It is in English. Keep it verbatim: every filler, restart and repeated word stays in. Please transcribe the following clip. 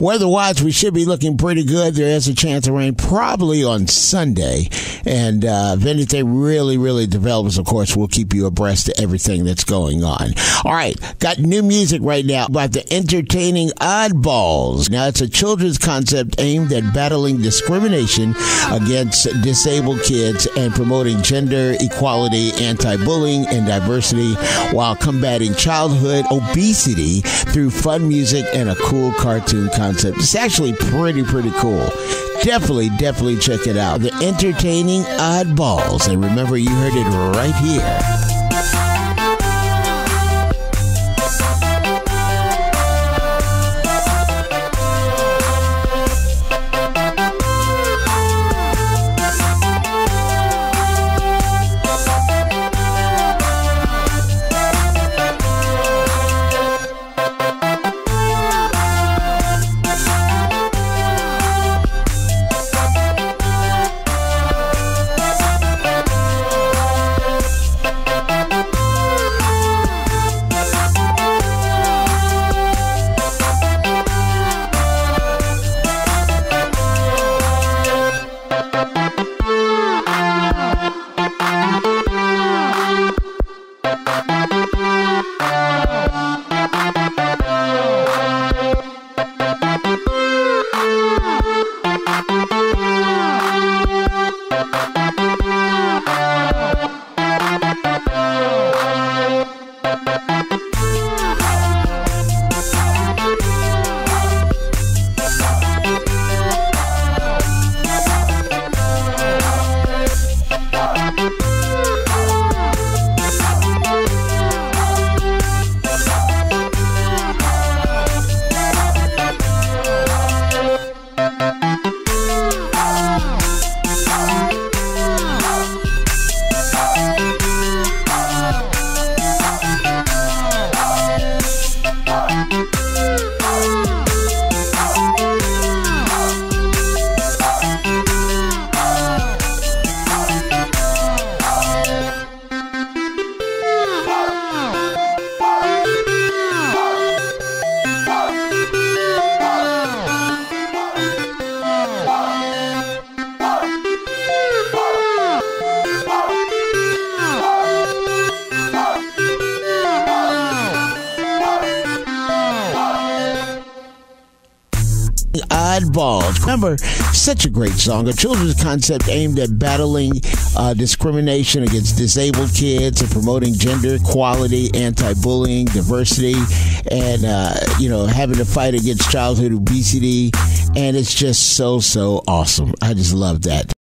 Weather-wise, we should be looking pretty good. There is a chance of rain probably on Sunday. And uh, if anything really, really develops, of course, we'll keep you abreast of everything that's going on. All right. Got new music right now about the Entertaining Oddballz. Now, it's a children's concept aimed at battling discrimination against disabled kids and promoting gender equality, anti-bullying, and diversity while combating childhood obesity through fun music and a cool cartoon concept. It's actually pretty, pretty cool. Definitely, definitely check it out. The Entertaining Oddballz. And remember, you heard it right here. Oddballz. Remember, such a great song. A children's concept aimed at battling uh, discrimination against disabled kids and promoting gender equality, anti-bullying, diversity, and, uh, you know, having to fight against childhood obesity. And it's just so, so awesome. I just love that.